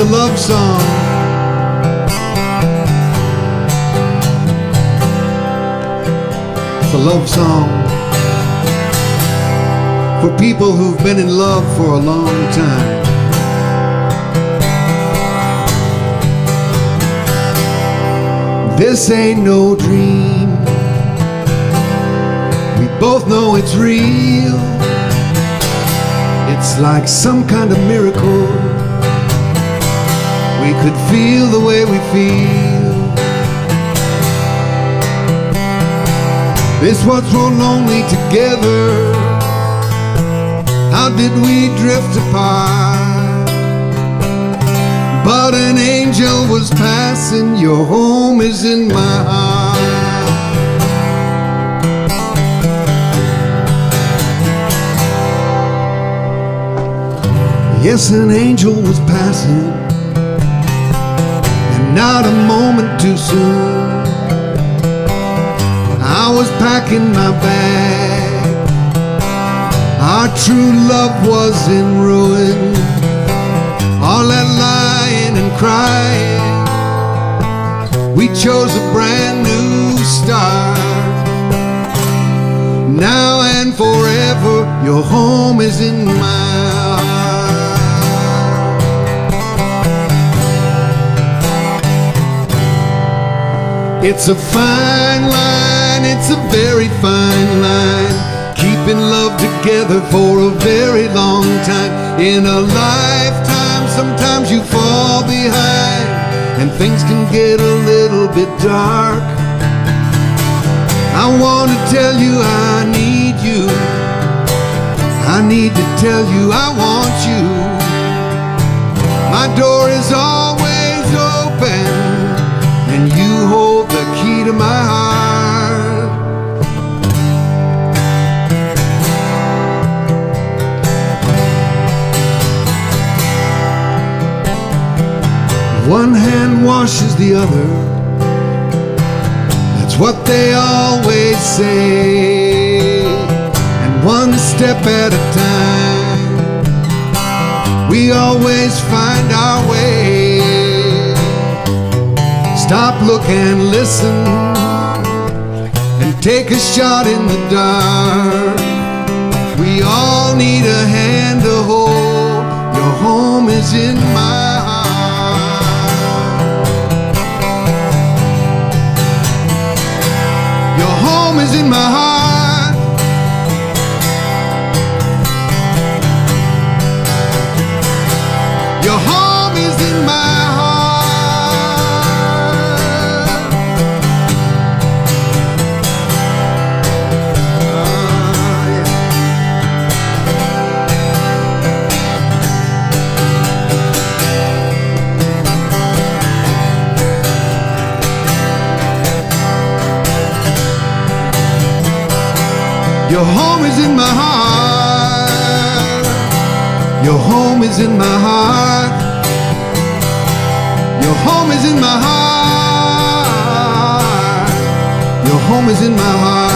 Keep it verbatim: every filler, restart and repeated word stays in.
is a love song. It's a love song for people who've been in love for a long time. This ain't no dream, we both know it's real. It's like some kind of miracle, we could feel the way we feel. It's what's so lonely together, how did we drift apart? But an angel was passing, your home is in my heart. Yes, an angel was passing, and not a moment too soon. I was packing my bag, our true love was in ruin. All that lying and crying, we chose a brand new start. Now and forever, your home is in mine. It's a fine line, it's a very fine line, keeping love together for a very long time. In a lifetime, sometimes you fall behind, and things can get a little bit dark. I want to tell you I need you, I need to tell you I want you. My door is always open, and you hold key to my heart. One hand washes the other, that's what they always say. And one step at a time, we always find our way. Stop, look and listen, and take a shot in the dark. We all need a hand to hold, your home is in my heart. Your home is in my heart. Your home is in my heart. Your home is in my heart. Your home is in my heart. Your home is in my heart. Your home is in my heart.